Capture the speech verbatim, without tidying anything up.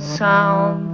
Sound